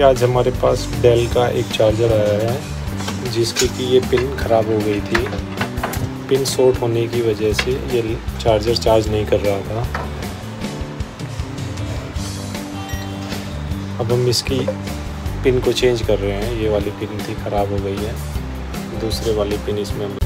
आज हमारे पास डेल का एक चार्जर आया है जिसकी कि ये पिन ख़राब हो गई थी। पिन शॉर्ट होने की वजह से ये चार्जर चार्ज नहीं कर रहा था। अब हम इसकी पिन को चेंज कर रहे हैं। ये वाली पिन थी ख़राब हो गई है, दूसरे वाली पिन इसमें